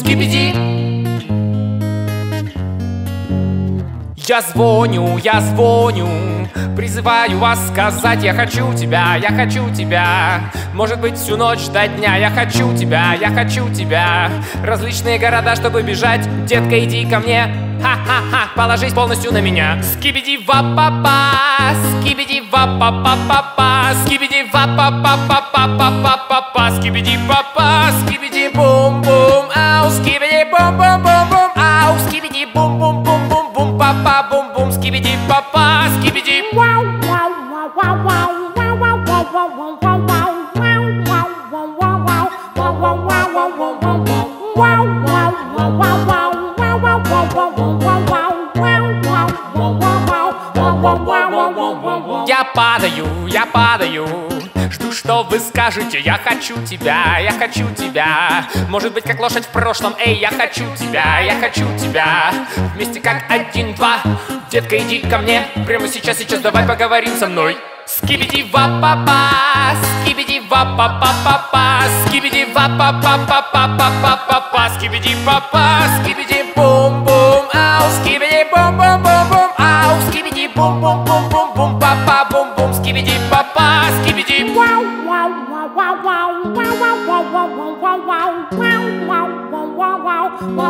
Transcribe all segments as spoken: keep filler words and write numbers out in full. Skibidi. Я звоню, я звоню, призываю вас сказать: я хочу тебя, я хочу тебя. Может быть, всю ночь до дня. Я хочу тебя, я хочу тебя. Различные города, чтобы бежать. Детка, иди ко мне, ха-ха-ха, положись полностью на меня. Скибиди ва-па-па, скибиди ва-па-па-па-па, скибиди ва-па-па-па-па-па-па-па, скибиди па-па, скибиди бум-бум, ау, скибиди бум-бум-бум-бум, ау, скибиди бум-бум-бум-бум-бум, па-па, бум-бум, скибиди па-па, скибиди вау, вау, вау, вау, вау, вау, вау, вау, вау, вау, вау, вау. Я падаю, я падаю, жду, что вы скажете. Я хочу тебя, я хочу тебя. Может быть, как лошадь в прошлом. Эй, я хочу тебя, я хочу тебя. Вместе как один, два. Детка, иди ко мне. Прямо сейчас, сейчас давай поговорим со мной. Скибиди ва-па-па, скибиди ва-па-па-па-па, скибиди ва-па-па-па-па-па-па-па, скибиди па-па, скибиди бум-бум, ау, скибиди бум-бум-бум-бум, ау, скибиди бум-бум-бум-бум-бум, па-па, бум-бум, скибиди па-па, скибиди вау, вау, вау, вау, вау, вау, вау, вау, вау, вау, вау, вау,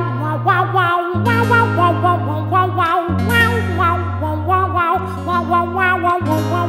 wow, wow, wow, wow, wow, wow, wow, wow, wow, wow, wow, wow, wow, wow, wow, wow, wow, wow, wow, wow.